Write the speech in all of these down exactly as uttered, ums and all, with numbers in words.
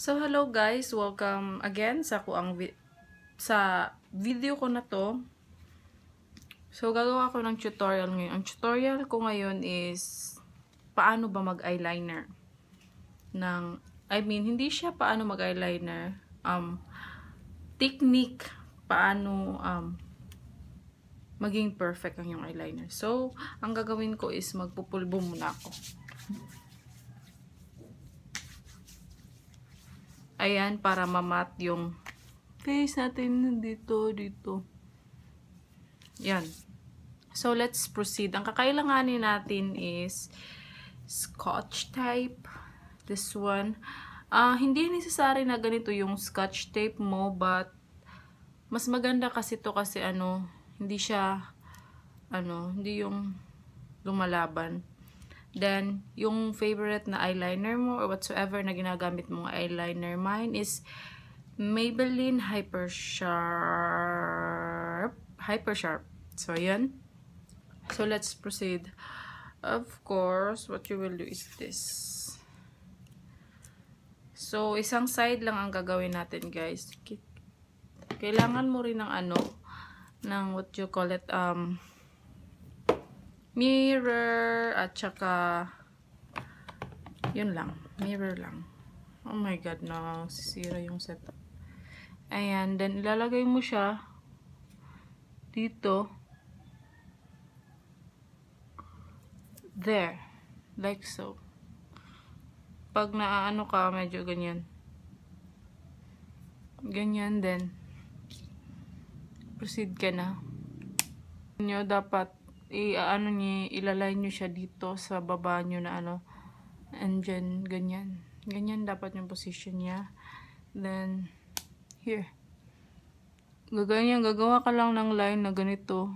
So hello guys, welcome again sa ko ang vi sa video ko na to. So gagawa ko ng tutorial ngayon. Ang tutorial ko ngayon is paano ba mag-eyeliner. Ng I mean hindi siya paano mag-eyeliner, um technique paano um maging perfect ang yung eyeliner. So ang gagawin ko is magpupulbo muna ako. Ayan, para mamat yung face natin dito, dito. Yan. So, let's proceed. Ang kakailanganin natin is scotch tape. This one. Uh, hindi necessary na ganito yung scotch tape mo, but mas maganda kasi to kasi ano, hindi siya, ano, hindi yung lumalaban. Then, yung favorite na eyeliner mo or whatsoever na ginagamit mong eyeliner. Mine is Maybelline Hyper Sharp. Hyper Sharp. So, yun. So, let's proceed. Of course, what you will do is this. So, isang side lang ang gagawin natin, guys. Kailangan mo rin ng ano, ng what you call it, um, mirror, at saka yun lang, mirror lang. Oh my god, nasisira yung setup. Ayan, then ilalagay mo siya dito, there, like so. Pag naaano ka, medyo ganyan ganyan, then proceed ka na. Nyo dapat I, ano niya, ilalain nyo siya dito sa baba nyo na ano, and dyan, ganyan ganyan dapat yung position niya. Then here gaganyan, gagawa ka lang ng line na ganito.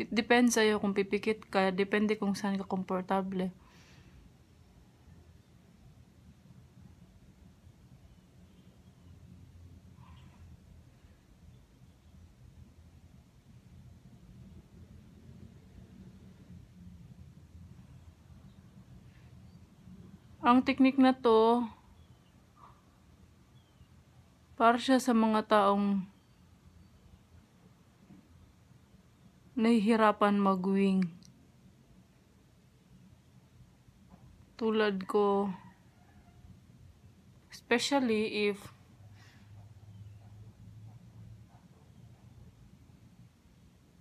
It depends sa'yo kung pipikit ka, depende kung saan ka komportable. Ang technique na to para siya sa mga taong nahihirapan mag-wing. Tulad ko, especially if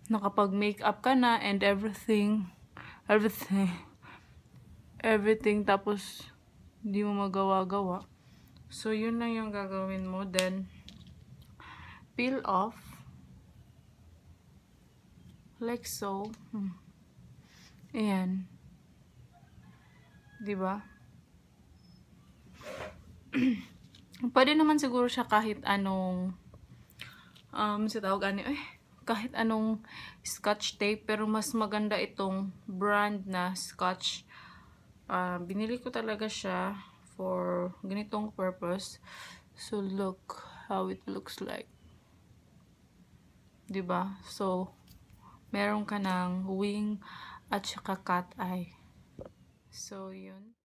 nakapag-makeup ka na and everything, everything, everything, tapos hindi mo magawa-gawa. So, yun lang yung gagawin mo. Then, peel off. Like so. Hmm. Ayan. Diba? Pwede naman siguro siya kahit anong um, sa tawag ano, eh, kahit anong scotch tape, pero mas maganda itong brand na scotch. Uh, binili ko talaga siya for ganitong purpose. So, look how it looks like. Diba? So, meron ka ng wing at saka cat eye. So, yun.